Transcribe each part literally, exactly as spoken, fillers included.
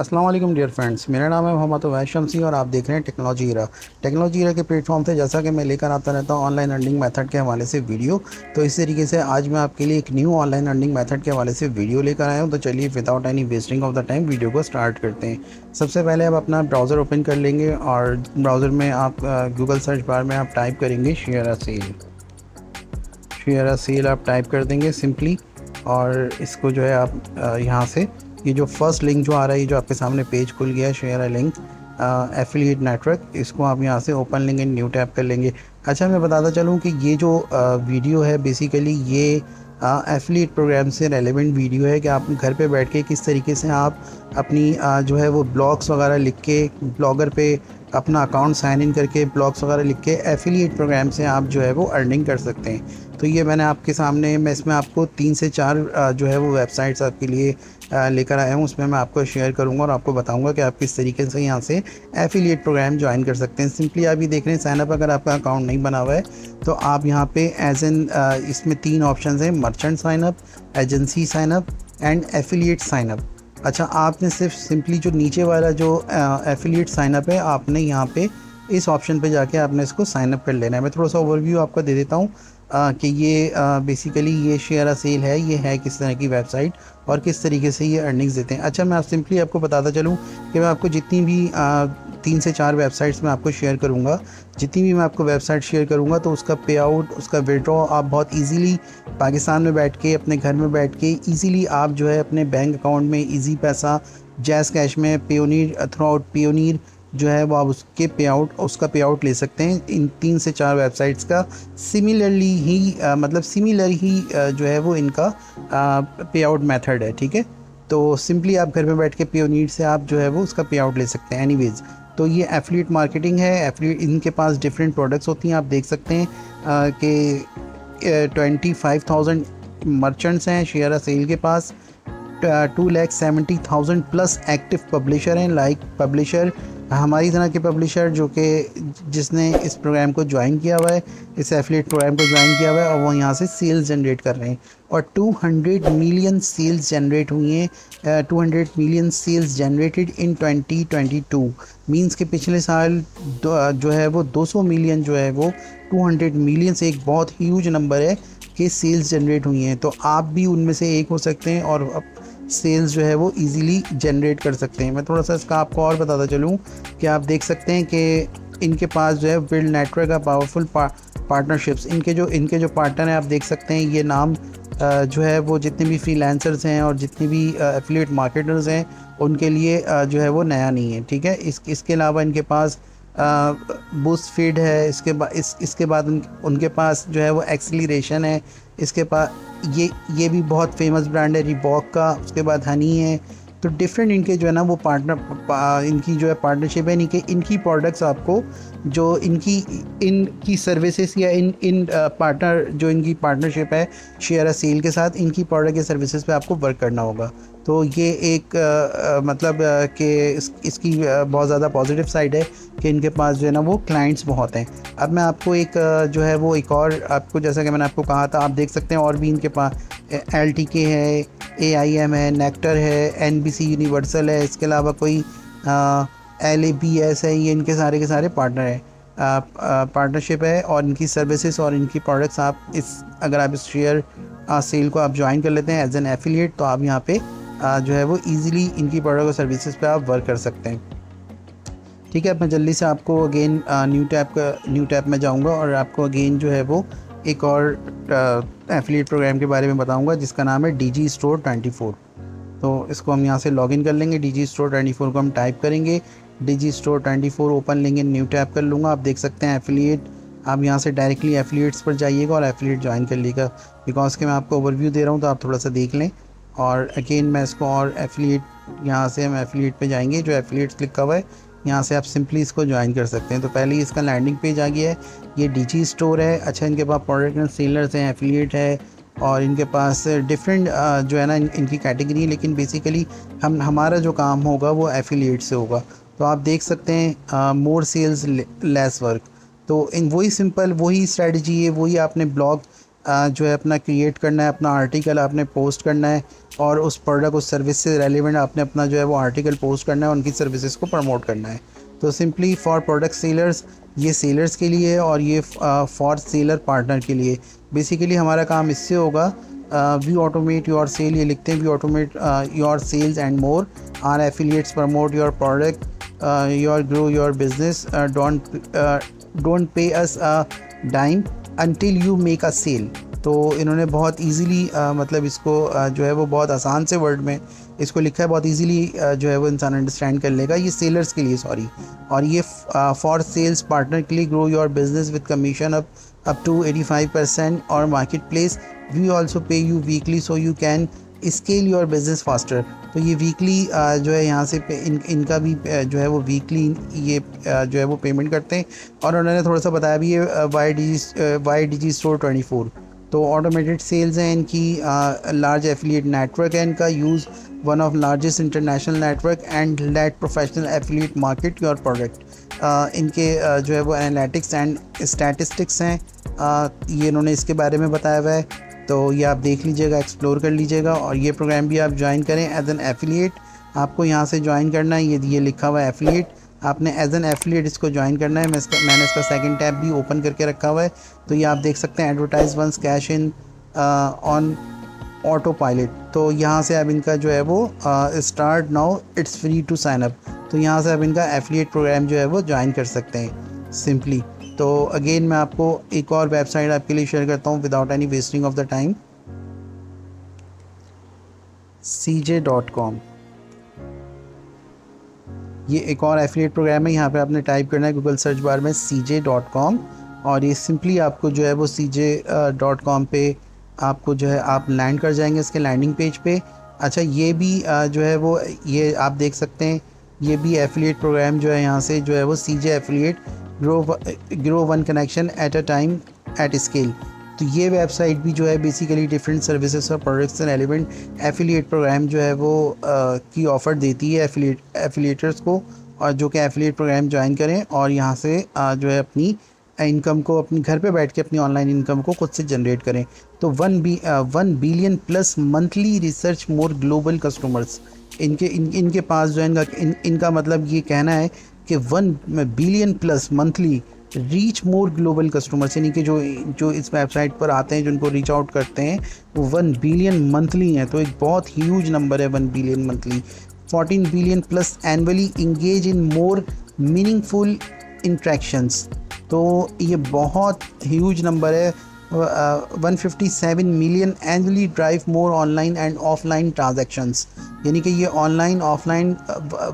अस्सलाम वालेकुम dear friends, मेरा नाम है मोहम्मद उवैश शम्सी और आप देख रहे हैं टेक्नोलॉजी इरा। टेक्नोलॉजी इरा के प्लेटफॉर्म से जैसा कि मैं लेकर आता रहता हूँ ऑनलाइन अर्निंग मेथड के हवाले से वीडियो, तो इस तरीके से आज मैं आपके लिए एक न्यू ऑनलाइन अर्निंग मेथड के हवाले से वीडियो लेकर आया हूँ। तो चलिए without any wasting of the time video को स्टार्ट करते हैं। सबसे पहले आप अपना ब्राउज़र ओपन कर लेंगे और ब्राउज़र में आप गूगल सर्च बार में आप टाइप करेंगे शेयरअसेल। शेयरअसेल आप टाइप कर देंगे सिंपली और इसको जो है आप यहाँ से ये जो फर्स्ट लिंक जो आ रहा है, ये जो आपके सामने पेज खुल गया है share a link affiliate network, इसको आप यहाँ से open link and new tap कर लेंगे। अच्छा, मैं बताता चलूँ कि ये जो आ, वीडियो है बेसिकली ये एफिलिएट प्रोग्राम से रेलेवेंट वीडियो है कि आप घर पे बैठ के किस तरीके से आप अपनी आ, जो है वो ब्लॉग्स वगैरह लिख के ब्लॉगर पे अपना अकाउंट साइन इन करके ब्लॉग्स वगैरह लिख के एफिलिएट प्रोग्राम से आप जो है वो अर्निंग कर सकते हैं। तो ये मैंने आपके सामने मैं इसमें आपको तीन से चार जो है वो वेबसाइट्स आपके लिए लेकर आया हूँ, उसमें मैं आपको शेयर करूँगा और आपको बताऊँगा कि आप किस तरीके से यहाँ से एफिलिएट प्रोग्राम ज्वाइन कर सकते हैं। सिंपली आप ये देख रहे हैं साइनअप, अगर आपका अकाउंट नहीं बना हुआ है तो आप यहाँ पे एज एन इसमें तीन ऑप्शन हैं, merchant sign up, agency sign up and affiliate sign up. अच्छा, आपने सिर्फ सिंपली जो नीचे वाला जो एफिलिएट साइनअप है आपने यहाँ पे इस ऑप्शन पे जाके आपने इसको साइनअप कर लेना है। मैं थोड़ा सा ओवरव्यू आपको दे देता हूँ कि ये आ, बेसिकली ये शेयरअसेल है, ये है किस तरह की वेबसाइट और किस तरीके से ये अर्निंग्स देते हैं। अच्छा, मैं आप सिंपली आपको बताता चलूँ कि मैं आपको जितनी भी आ, तीन से चार वेबसाइट्स में आपको शेयर करूँगा, जितनी भी मैं आपको वेबसाइट शेयर करूँगा तो उसका पे आउट, उसका विड्रॉ आप बहुत इजीली पाकिस्तान में बैठ के, अपने घर में बैठ के इजीली आप जो है अपने बैंक अकाउंट में इजी पैसा जैज़ कैश में पियोनीर थ्रू आउट पियोनीर जो है वो आप उसके पे आउट उसका पे आउट ले सकते हैं। इन तीन से चार वेबसाइट्स का सिमिलरली ही आ, मतलब सिमिलर ही आ, जो है वो इनका आ, पे आउट मेथड है, ठीक है। तो सिंपली आप घर में बैठ के पियोनीर से आप जो है वो उसका पे आउट ले सकते हैं। एनीवेज, तो ये एफिलिएट मार्केटिंग है। एफिलिएट इनके पास डिफरेंट प्रोडक्ट्स होती हैं, आप देख सकते हैं कि ट्वेंटी फाइव थाउजेंड मर्चेंट्स हैं शेयरअसेल के पास, two lakh seventy thousand plus active publisher हैं, लाइक पब्लिशर हमारी तरह के पब्लिशर जो कि जिसने इस प्रोग्राम को ज्वाइन किया हुआ है, इस एफिलिएट प्रोग्राम को ज्वाइन किया हुआ है और वो यहाँ से सेल्स जनरेट कर रहे हैं और two hundred million sales generate हुई हैं। Two hundred million sales generated in twenty twenty two means के पिछले साल जो है वो टू हंड्रेड मिलियन जो है वो टू हंड्रेड मिलियन से एक बहुत ह्यूज नंबर है कि सेल्स जनरेट हुई हैं। तो आप भी उनमें से एक हो सकते हैं और सेल्स जो है वो इजीली जनरेट कर सकते हैं। मैं थोड़ा सा इसका आपको और बताता चलूँ कि आप देख सकते हैं कि इनके पास जो है बिल्ड नेटवर्क का पावरफुल पार्टनरशिप्स, इनके जो इनके जो पार्टनर हैं आप देख सकते हैं, ये नाम जो है वो जितने भी फ्रीलांसर्स हैं और जितने भी एफिलिएट मार्केटर्स हैं उनके लिए जो है वो नया नहीं है, ठीक है। इस इसके अलावा इनके पास बूस्टफीड है, इसके बाद इस, इसके बाद उन, उनके पास जो है वो एक्सेलरेशन है, इसके पास ये ये भी बहुत फेमस ब्रांड है रीबॉक का, उसके बाद हनी है। तो डिफरेंट इनके जो है ना वो पार्टनर इनकी जो है पार्टनरशिप है, इनके इनकी प्रोडक्ट्स आपको जो इनकी इनकी सर्विसेज या इन इन पार्टनर जो इनकी पार्टनरशिप है शेयरअसेल के साथ, इनकी प्रोडक्ट या सर्विसेज पे आपको वर्क करना होगा। तो ये एक आ, मतलब कि इस, इसकी बहुत ज़्यादा पॉजिटिव साइड है कि इनके पास जो है ना वो क्लाइंट्स बहुत हैं। अब मैं आपको एक जो है वो एक और आपको, जैसा कि मैंने आपको कहा था, आप देख सकते हैं और भी इनके पास एल टी के है, ए आई एम है, नेक्टर है, एन बी सी यूनिवर्सल है, इसके अलावा कोई एल ए बी एस है। ये इनके सारे के सारे पार्टनर हैं, पार्टनरशिप है और इनकी सर्विसेज और इनकी प्रोडक्ट्स आप इस अगर आप इस शेयर सेल को आप ज्वाइन कर लेते हैं एज एन एफिलिएट तो आप यहाँ पे आ, जो है वो ईज़िली इनकी प्रोडक्ट और सर्विसेज पे आप वर्क कर सकते हैं, ठीक है। मैं जल्दी से आपको अगेन न्यू टैब का न्यू टैब में जाऊँगा और आपको अगेन जो है वो एक और एफिलिएट प्रोग्राम के बारे में बताऊंगा जिसका नाम है डिजिस्टोर ट्वेंटी फोर। तो इसको हम यहाँ से लॉगिन कर लेंगे, डिजिस्टोर ट्वेंटी फोर को हम टाइप करेंगे, डिजिस्टोर ट्वेंटी फोर ओपन लेंगे, न्यू टैप कर लूँगा। आप देख सकते हैं एफिलिएट, आप यहाँ से डायरेक्टली एफिलिएट्स पर जाइएगा और एफिलिएट ज्वाइन कर लीजिएगा। बिकॉज कि मैं आपको ओवरव्यू दे रहा हूँ तो आप थोड़ा सा देख लें। और अगेन मैं इसको और एफिलिएट, यहाँ से हम एफिलिएट पर जाएंगे, जो एफिलिएट्स लिखा हुआ है यहाँ से आप सिंपली इसको ज्वाइन कर सकते हैं। तो पहले ही इसका लैंडिंग पेज आ गया है, ये डिजी स्टोर है। अच्छा, इनके पास प्रोडक्ट एंड सेलर्स हैं, एफिलिएट है और इनके पास डिफरेंट जो है ना इन, इनकी कैटेगरी है, लेकिन बेसिकली हम हमारा जो काम होगा वो एफिलिएट से होगा। तो आप देख सकते हैं मोर सेल्स लेस वर्क, तो इन वही सिंपल वही स्ट्रेटजी है, वही आपने ब्लॉग जो है अपना क्रिएट करना है, अपना आर्टिकल आपने पोस्ट करना है और उस प्रोडक्ट उस सर्विस से रेलिवेंट आपने अपना जो है वो आर्टिकल पोस्ट करना है, उनकी सर्विसेज को प्रमोट करना है। तो सिंपली फॉर प्रोडक्ट सेलर्स, ये सेलर्स के लिए है और ये फॉर सेलर पार्टनर के लिए। बेसिकली हमारा काम इससे होगा वी ऑटोमेट योर सेल, ये लिखते हैं we automate your sales and more, are affiliates promote your product, your grow your business, don't don't pay us a dime until you make a sale. तो इन्होंने बहुत ईजीली uh, मतलब इसको uh, जो है वो बहुत आसान से वर्ड में इसको लिखा है, बहुत ईजीली uh, जो है वो इंसान अंडरस्टैंड कर लेगा। ये सेलर्स के लिए सॉरी, और ये फॉर सेल्स पार्टनर के लिए grow your business with commission up up to eighty five percent, और market place we also pay you weekly so you can scale your business faster. तो ये वीकली जो है यहाँ से इन इनका भी जो है वो वीकली ये जो है वो पेमेंट करते हैं। और उन्होंने थोड़ा सा बताया भी है why Digi why Digistore twenty four. तो ऑटोमेटेड सेल्स हैं इनकी, लार्ज एफिलिएट नेटवर्क है इनका, use one of largest international network and let professional affiliate market your product. इनके uh, जो है वो एनालिटिक्स एंड स्टैटिस्टिक्स हैं, uh, ये इन्होंने इसके बारे में बताया हुआ है। तो ये आप देख लीजिएगा, एक्सप्लोर कर लीजिएगा, और ये प्रोग्राम भी आप ज्वाइन करें एज एन एफिलिएट। आपको यहाँ से ज्वाइन करना है, ये ये लिखा हुआ है एफिलिएट, आपने एज एन एफिलिएट इसको ज्वाइन करना है। मैं इसका मैंने इसका सेकंड टैब भी ओपन करके रखा हुआ है। तो ये आप देख सकते हैं advertise once cash in on autopilot. तो यहाँ से अब इनका जो है वो start now it's free to sign up. तो यहाँ से अब इनका एफिलिएट प्रोग्राम जो है वो ज्वाइन कर सकते हैं सिंपली। तो अगेन मैं आपको एक और वेबसाइट आपके लिए शेयर करता हूँ without any wasting of the time, C J dot com. ये एक और एफिलिएट प्रोग्राम है, यहाँ पे आपने टाइप करना है गूगल सर्च बार में सी जे डॉट कॉम, और ये सिंपली आपको जो है वो सी जे डॉट कॉम पे आपको जो है आप लैंड कर जाएंगे इसके लैंडिंग पेज पे। अच्छा, ये भी जो है वो ये आप देख सकते हैं, ये भी एफिलिएट प्रोग्राम जो है यहाँ से जो है वो C J affiliate grow grow one connection at a time at scale. तो ये वेबसाइट भी जो है बेसिकली डिफरेंट सर्विसेज और products and element affiliate programme जो है वो आ, की ऑफ़र देती है एफिलिएट एफिलिएटर्स को, और जो कि एफिलिएट प्रोग्राम ज्वाइन करें और यहाँ से आ, जो है अपनी इनकम को अपने घर पे बैठ के अपनी ऑनलाइन इनकम को खुद से जनरेट करें। तो one B one billion plus monthly research more global customers इनके इन, इनके पास जो है इनका इन, इनका मतलब ये कहना है कि one billion plus monthly reach more global customers, यानी कि जो जो इस वेबसाइट पर आते हैं, जिनको रीच आउट करते हैं, वो वन बिलियन मंथली हैं। तो एक बहुत ह्यूज नंबर है one billion monthly. Fourteen billion plus annually engage in more meaningful interactions. तो ये बहुत ह्यूज नंबर है। One fifty seven million annually drive more online and offline transactions, यानी कि ये online offline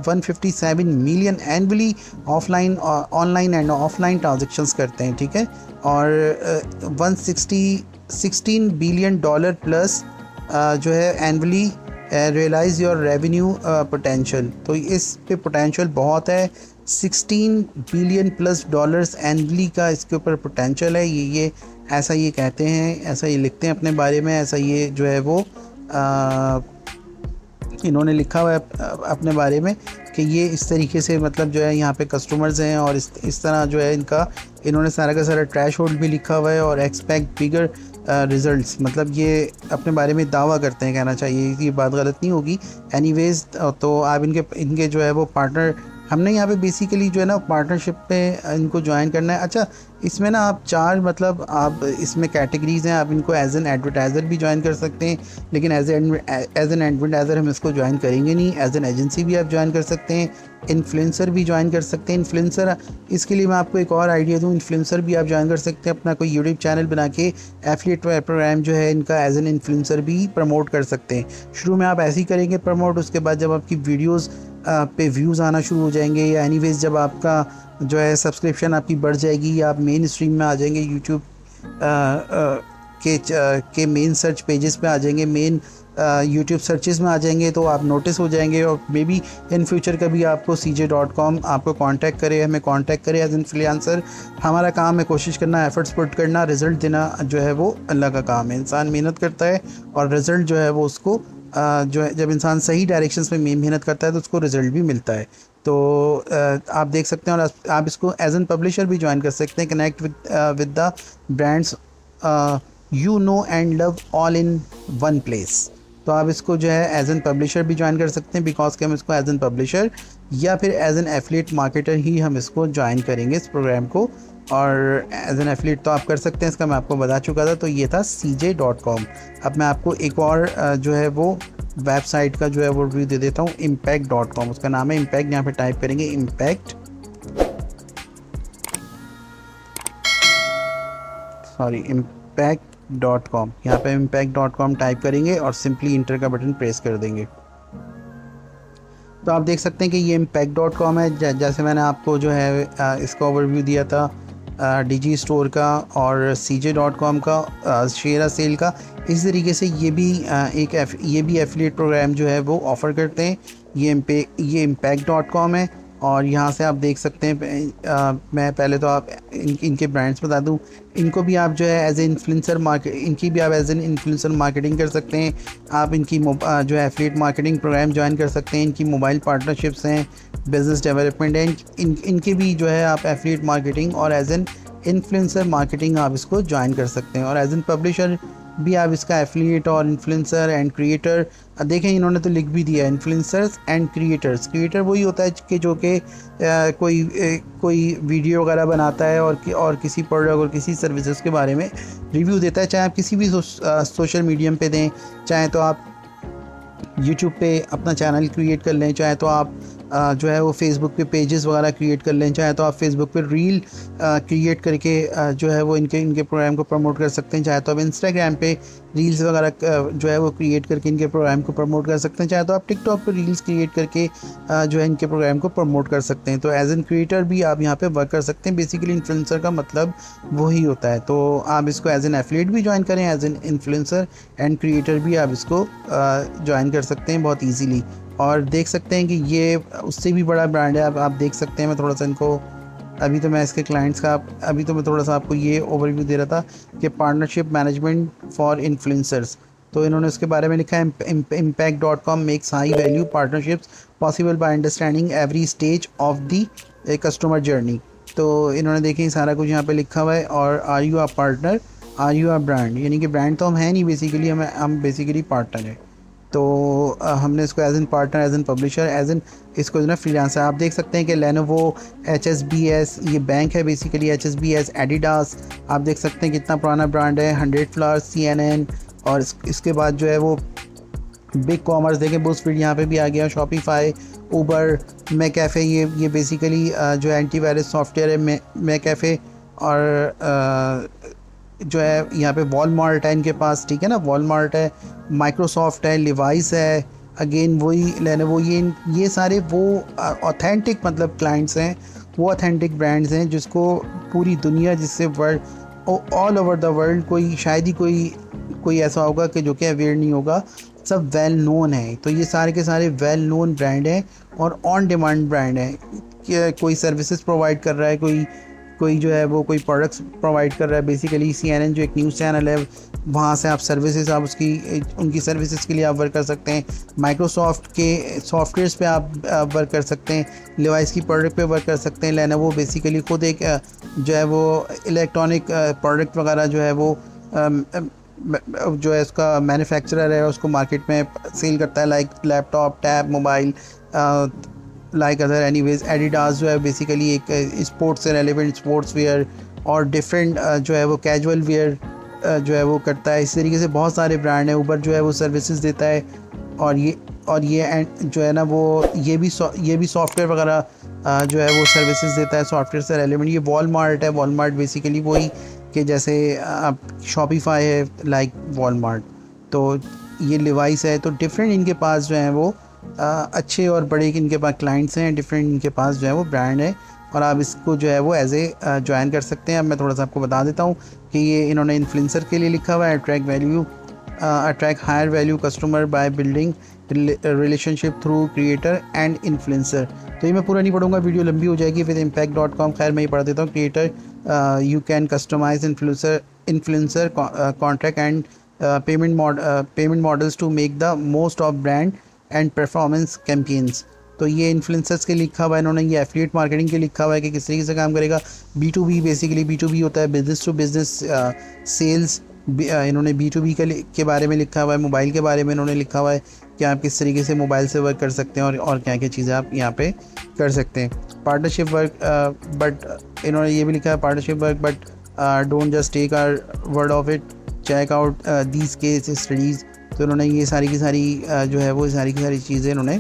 one fifty seven million annually offline online and offline transactions करते हैं, ठीक है। और one sixty sixteen billion dollar plus जो है annually realise your revenue potential. तो इस पे पोटेंशियल बहुत है, sixteen billion plus dollars annually का इसके ऊपर पोटेंशियल है। ये ये ऐसा ये कहते हैं, ऐसा ये लिखते हैं अपने बारे में, ऐसा ये जो है वो आ, इन्होंने लिखा हुआ है अपने बारे में कि ये इस तरीके से मतलब जो है यहाँ पे कस्टमर्स हैं, और इस इस तरह जो है इनका इन्होंने सारा का सारा ट्रैश होल्ड भी लिखा हुआ है, और एक्सपेक्ट बिगर रिजल्ट्स, मतलब ये अपने बारे में दावा करते हैं, कहना चाहिए ये बात गलत नहीं होगी। एनीवेज, तो आप इनके इनके जो है वो पार्टनर, हमने यहाँ पे बेसिकली जो है ना पार्टनरशिप पे इनको ज्वाइन करना है। अच्छा, इसमें ना आप चार मतलब आप इसमें कैटेगरीज़ हैं, आप इनको एज एन एडवर्टाइज़र भी ज्वाइन कर सकते हैं, लेकिन as an as an advertiser हम इसको ज्वाइन करेंगे नहीं। एज एन एजेंसी भी आप ज्वाइन कर सकते हैं, इन्फ्लुएंसर भी ज्वाइन कर सकते हैं। इन्फ्लुएंसर, इसके लिए मैं आपको एक और आइडिया दूँ, इन्फ्लुएंसर भी आप ज्वाइन कर सकते हैं, अपना कोई यूट्यूब चैनल बना के एफिलिएट प्रोग्राम जो है इनका एज एन इन्फ्लुएंसर भी प्रमोट कर सकते हैं। शुरू में आप ऐसे ही करेंगे प्रमोट, उसके बाद जब आपकी वीडियोज़ पे व्यूज़ आना शुरू हो जाएंगे, या एनीवेज जब आपका जो है सब्सक्रिप्शन आपकी बढ़ जाएगी, या आप मेन स्ट्रीम में आ जाएंगे, यूट्यूब के के मेन सर्च पेजेस पे आ जाएंगे, मेन यूट्यूब सर्चेस में आ जाएंगे, तो आप नोटिस हो जाएंगे। और मे बी इन फ्यूचर कभी आपको सी जे डॉट कॉम आपको कांटेक्ट करे, हमें कांटेक्ट करे एज एन फ्रीलांसर। हमारा काम है कोशिश करना, एफर्ट्स पुट करना, रिज़ल्ट देना जो है वो अल्लाह का काम है। इंसान मेहनत करता है और रिज़ल्ट जो है वो उसको Uh, जो है जब इंसान सही डायरेक्शंस में मेहनत करता है तो उसको रिजल्ट भी मिलता है। तो uh, आप देख सकते हैं, और आप इसको एज एन पब्लिशर भी ज्वाइन कर सकते हैं। Connect with with the brands you know and love all in one place. तो आप इसको जो है एज एन पब्लिशर भी ज्वाइन कर सकते हैं, बिकॉज कि हम इसको एज एन पब्लिशर या फिर एज एन एफिलिएट मार्केटर ही हम इसको ज्वाइन करेंगे इस प्रोग्राम को। और एज एन एफिलिएट तो आप कर सकते हैं, इसका मैं आपको बता चुका था। तो ये था सी जे डॉट कॉम। अब मैं आपको एक और जो है वो वेबसाइट का जो है वो रिव्यू दे देता हूँ, इम्पैक्ट डॉट कॉम उसका नाम है। इम्पैक्ट यहाँ पे टाइप करेंगे Impact sorry Impact dot com. यहाँ पे इम्पैक्ट डॉट कॉम टाइप करेंगे और सिंपली इंटर का बटन प्रेस कर देंगे। तो आप देख सकते हैं कि ये इम्पैक्ट डॉट कॉम है। जैसे मैंने आपको जो है इसका ओवरव्यू दिया था डिजी स्टोर का और सी जे डॉट कॉम का, शेरासेल का, इसी तरीके से ये भी एक ये भी एफिलिएट प्रोग्राम जो है वो ऑफ़र करते हैं। ये इम्पे ये इम्पैक्ट डॉट कॉम है। और यहाँ से आप देख सकते हैं, आ, मैं पहले तो आप इन, इनके ब्रांड्स बता दूं। इनको भी आप जो है एज ए इन्फ्लुएंसर मार्केट इनकी भी आप एज एन इन्फ्लुएंसर मार्केटिंग कर सकते हैं। आप इनकी आ, जो है एफिलिएट मार्केटिंग प्रोग्राम ज्वाइन कर सकते हैं। इनकी मोबाइल पार्टनरशिप्स हैं, बिज़नेस डेवलपमेंट है, इन इनकी भी जो है आप एफिलिएट मार्केटिंग और एज एन इन्फ्लुएंसर मार्केटिंग आप इसको ज्वाइन कर सकते हैं। और एज एन पब्लिशर भी आप इसका एफिलिएट और इन्फ्लुएंसर एंड क्रिएटर, देखें इन्होंने तो लिख भी दिया है इन्फ्लुएंसर्स एंड क्रिएटर्स। क्रिएटर वही होता है कि जो कि कोई कोई वीडियो वगैरह बनाता है और कि, और किसी प्रोडक्ट और किसी सर्विसेज के बारे में रिव्यू देता है। चाहे आप किसी भी सो, आ, सोशल मीडियम पे दें, चाहे तो आप यूट्यूब पे अपना चैनल क्रिएट कर लें, चाहे तो आप आ, जो है वो फेसबुक पे पेजेस वगैरह क्रिएट कर लें, चाहे तो आप फेसबुक पे रील क्रिएट करके आ, जो है वो इनके इनके प्रोग्राम को प्रमोट कर सकते हैं, चाहे तो आप इंस्टाग्राम पे रील्स वगैरह जो है वो क्रिएट करके इनके प्रोग्राम को प्रमोट कर सकते हैं, चाहे तो आप टिकटॉक पे रील्स क्रिएट करके आ, जो है इनके प्रोग्राम को प्रमोट कर सकते हैं। तो एज एन क्रिएटर भी आप यहाँ पे वर्क कर सकते हैं। बेसिकली इन्फ्लुएंसर का मतलब वही होता है। तो आप इसको एज एन एफिलिएट भी ज्वाइन करें, as an influencer and creator भी आप इसको ज्वाइन कर सकते हैं बहुत ईजीली। और देख सकते हैं कि ये उससे भी बड़ा ब्रांड है। आप आप देख सकते हैं, मैं थोड़ा सा इनको अभी तो मैं इसके क्लाइंट्स का अभी तो मैं थोड़ा सा आपको ये ओवरव्यू दे रहा था कि पार्टनरशिप मैनेजमेंट फॉर इन्फ्लुएंसर्स। तो इन्होंने उसके बारे में लिखा है, Impact dot com makes high value partnerships possible by understanding every stage of the customer journey. तो इन्होंने देखें सारा कुछ यहाँ पर लिखा हुआ है। और are you a partner, are you a brand, यानी कि ब्रांड तो हम हैं नहीं, बेसिकली हम हम बेसिकली पार्टनर हैं। तो आ, हमने इसको as an partner, as an publisher, as an इसको जो ना फ्रीलांसर। आप देख सकते हैं कि Lenovo, H S B S, ये बैंक है basically, H S B S, Adidas, आप देख सकते हैं कितना पुराना ब्रांड है, hundred flowers, C N N, और इस, इसके बाद जो है वो बिग कॉमर्स, देखें बूस्टफीड यहाँ पे भी आ गया, शॉपिफाई, ऊबर, मैकैफे, ये ये बेसिकली आ, जो एंटीवायरस सॉफ्टवेयर है मैकैफे, और आ, जो है यहाँ पे वॉलमार्ट है इनके पास, ठीक है ना, वॉलमार्ट है, माइक्रोसॉफ्ट है, लिवाइस है, अगेन वही लेनोवो, ये ये सारे वो ऑथेंटिक मतलब क्लाइंट्स हैं, वो ऑथेंटिक ब्रांड्स हैं जिसको पूरी दुनिया, जिससे world, all over the world कोई शायद ही कोई कोई ऐसा होगा कि जो कि अवेयर नहीं होगा, सब वेल नोन है। तो ये सारे के सारे वेल नोन ब्रांड हैं और ऑन डिमांड ब्रांड हैं। कोई सर्विसेज प्रोवाइड कर रहा है, कोई कोई जो है वो कोई प्रोडक्ट्स प्रोवाइड कर रहा है। बेसिकली सी एन एन जो एक न्यूज़ चैनल है, वहाँ से आप सर्विसेज आप उसकी उनकी सर्विसेज के लिए आप वर्क कर सकते हैं। माइक्रोसॉफ्ट के सॉफ्टवेयर्स पे आप, आप वर्क कर सकते हैं, लिवाइस की प्रोडक्ट पे वर्क कर सकते हैं। लेनोवो बेसिकली ख़ुद एक जो है वो इलेक्ट्रॉनिक प्रोडक्ट वगैरह जो है वो जो है उसका मैन्युफैक्चरर है, उसको मार्केट में सेल करता है, like laptop, tab, mobile, like other anyways. Adidas जो है बेसिकली एक स्पोर्ट्स से रेलिवेंट स्पोर्ट्स वेयर और डिफरेंट जो है वो कैजुअल वेयर जो है वो करता है। इस तरीके से बहुत सारे ब्रांड हैं। ऊबर जो है वो सर्विसेज देता है और ये और ये एंड जो है ना वो ये भी ये भी सॉफ्टवेयर वगैरह जो है वो सर्विसेज देता है, सॉफ्टवेयर से रेलिवेंट। ये वॉलमार्ट है, वॉलमार्ट बेसिकली वही कि जैसे आप शॉपिफाई है लाइक वॉलमार्ट, तो ये लिवाइस है। तो डिफरेंट इनके पास जो है वो आ, अच्छे और बड़े इनके पास क्लाइंट्स हैं, डिफरेंट इनके पास जो है वो ब्रांड है। और आप इसको जो है वो एज ए ज्वाइन कर सकते हैं। अब मैं थोड़ा सा आपको बता देता हूँ कि ये इन्होंने इन्फ्लुएंसर के लिए लिखा हुआ है, attract value attract higher value customer by building relationship through creator and influencer. तो ये मैं पूरा नहीं पढ़ूंगा, वीडियो लंबी हो जाएगी। विद इम्पैक्ट डॉट कॉम खैर मैं ये पढ़ देता हूँ। Creator you can customise influencer influencer contract and payment payment models to make the most of brand and performance campaigns. तो ये इन्फ्लुएंसर्स के लिखा हुआ है इन्होंने, ये एफिलिएट मार्केटिंग के लिखा हुआ है कि किस तरीके से काम करेगा। B to B basically B to B होता है बिजनेस टू बिजनेस सेल्स, इन्होंने बी टू बी के बारे में लिखा हुआ है, मोबाइल के बारे में इन्होंने लिखा हुआ है कि आप किस तरीके से मोबाइल से वर्क कर सकते हैं और और क्या क्या चीज़ें आप यहाँ पे कर सकते हैं। पार्टनरशिप वर्क, बट इन्होंने ये भी लिखा है partnership work but don't just take our word of it, check out these case studies. तो इन्होंने ये सारी की सारी uh, जो है वो सारी की सारी चीज़ें इन्होंने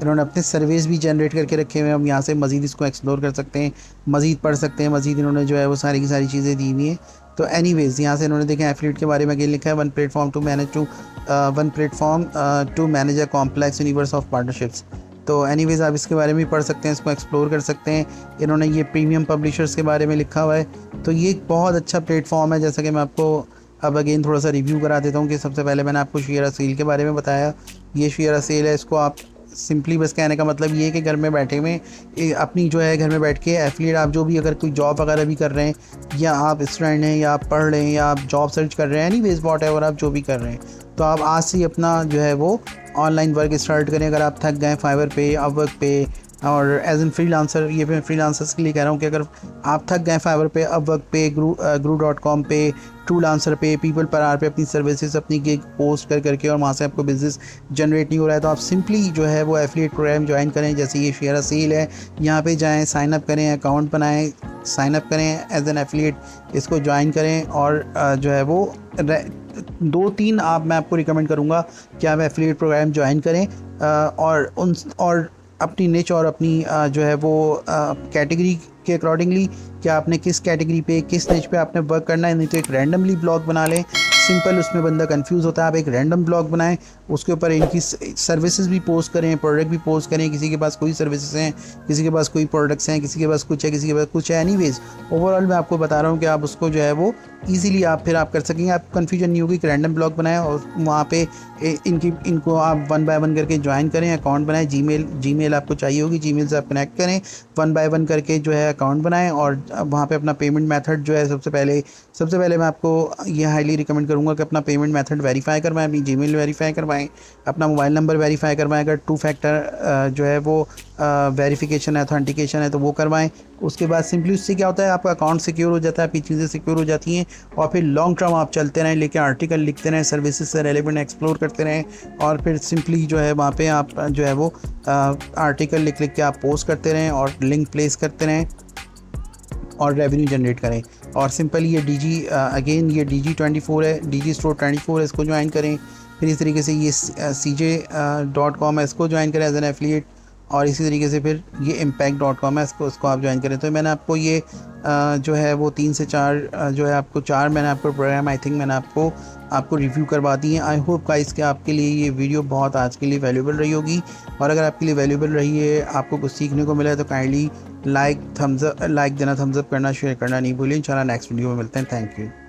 इन्होंने अपने सर्वेस भी जनरेट करके रखे हुए हैं। हम यहाँ से मज़ीद इसको एक्सप्लोर कर सकते हैं, मज़ीद पढ़ सकते हैं, मज़ीद इन्होंने जो है वो सारी की सारी चीज़ें दी हुई हैं। तो एनीवेज़ यहाँ से इन्होंने देखें एफिलिएट के बारे में अगेन लिखा है, one platform to manage to one platform to manage a complex universe of partnerships. तो एनीवेज़ आप इसके बारे में भी पढ़ सकते हैं, इसको एक्सप्लोर कर सकते हैं। इन्होंने ये प्रीमियम पब्लिशर्स के बारे में लिखा हुआ है। तो ये एक बहुत अच्छा प्लेटफॉर्म है, जैसा कि मैं आपको अब अगेन थोड़ा सा रिव्यू करा देता हूँ कि सबसे पहले मैंने आपको ShareASale के बारे में बताया। ये ShareASale है, इसको आप सिंपली बस कहने का मतलब ये है कि घर में बैठे में अपनी जो है घर में बैठ के एफिलिएट आप जो भी अगर कोई जॉब वगैरह भी कर रहे हैं या आप स्टूडेंट हैं या आप पढ़ रहे हैं या आप जॉब सर्च कर रहे हैं, एनी वेज वॉट एवर आप जो भी कर रहे हैं, तो आप आज से ही अपना जो है वो ऑनलाइन वर्क स्टार्ट करें। अगर आप थक गए फाइवर पे, अपवर्क पे और एज एन फ्रीलांसर, ये मैं फ्रीलांसर्स के लिए कह रहा हूँ कि अगर आप थक गए फाइवर पे, अपवर्क पे, ग्रू ग्रू डॉट कॉम पे, फ्रीलांसर पे, पीपल पर आर पे अपनी सर्विसेज अपनी गिग पोस्ट कर करके और वहाँ से आपको बिजनेस जनरेट नहीं हो रहा है, तो आप सिंपली जो है वो एफिलिएट प्रोग्राम ज्वाइन करें, जैसे ये ShareASale है, यहाँ पे जाएं, साइन अप करें, अकाउंट बनाएं, साइन अप करें एज एन एफिलिएट, इसको ज्वाइन करें और जो है वो दो तीन आप मैं आपको रिकमेंड करूँगा कि आप एफिलिएट प्रोग्राम ज्वाइन करें और उन और अपनी निच और अपनी जो है वो कैटेगरी के अकॉर्डिंगली कि आपने किस कैटेगरी पे किस निच पे आपने वर्क करना है। नहीं तो एक रैंडमली ब्लॉग बना लें, सिंपल, उसमें बंदा कंफ्यूज होता है। आप एक रैंडम ब्लॉग बनाएं, उसके ऊपर इनकी सर्विसेज भी पोस्ट करें, प्रोडक्ट भी पोस्ट करें। किसी के पास कोई सर्विसेज हैं, किसी के पास कोई प्रोडक्ट्स हैं, किसी के पास कुछ है, किसी के पास कुछ है। एनीवेज ओवरऑल मैं आपको बता रहा हूँ कि आप उसको जो है वो ईजिली आप फिर आप कर सकेंगे, आप कन्फ्यूजन नहीं होगी। एक रैंडम ब्लॉग बनाएं और वहाँ पे इनकी इनको आप वन बाय वन करके ज्वाइन करें, अकाउंट बनाएं, जीमेल जीमेल आपको चाहिए होगी, जीमेल से आप कनेक्ट करें, वन बाय वन करके जो है अकाउंट बनाएं और वहाँ पे अपना पेमेंट मेथड जो है सबसे पहले सबसे पहले मैं आपको ये हाईली रिकमेंड करूँगा कि अपना पेमेंट मेथड वेरीफाई करवाएं, अपनी जीमेल वेरीफाई करवाएं, अपना मोबाइल नंबर वेरीफाई करवाएं। अगर टू फैक्टर जो है वो वेरीफिकेशन है, ऑथेंटिकेशन है, तो वो करवाएं। उसके बाद सिंपली उससे क्या होता है, आपका अकाउंट सिक्योर हो जाता है, आपकी चीज़ें सिक्योर हो जाती हैं और फिर लॉन्ग टर्म आप चलते रहें, लेके आर्टिकल लिखते रहें, सर्विसेज से रेलेवेंट एक्सप्लोर करते रहें और फिर सिंपली जो है वहाँ पे आप जो है वो आर्टिकल लिख लिख के आप पोस्ट करते रहें और लिंक प्लेस करते रहें और रेवेन्यू जनरेट करें। और सिंपल ये डी जी अगेन ये डी जी ट्वेंटी फोर है, डिजिस्टोर ट्वेंटी फोर है, इसको ज्वाइन करें। फिर इस तरीके से ये सी जे डॉट कॉम है, इसको ज्वाइन करें एज एन एफिलिएट और इसी तरीके से फिर ये इम्पैक्ट डॉट कॉम है, इसको उसको आप ज्वाइन करें। तो मैंने आपको ये आ, जो है वो तीन से चार आ, जो है आपको चार मैंने आपको प्रोग्राम आई थिंक मैंने आपको आपको रिव्यू करवा दी है। आई होप गाइस कि आपके लिए ये वीडियो बहुत आज के लिए वैल्यूएबल रही होगी और अगर आपके लिए वैल्यूएबल रही है, आपको कुछ सीखने को मिला है, तो kindly like thumbs up like देना, थम्स अप करना, शेयर करना नहीं भूलिए। इंशाल्लाह नेक्स्ट वीडियो में मिलते हैं। Thank you.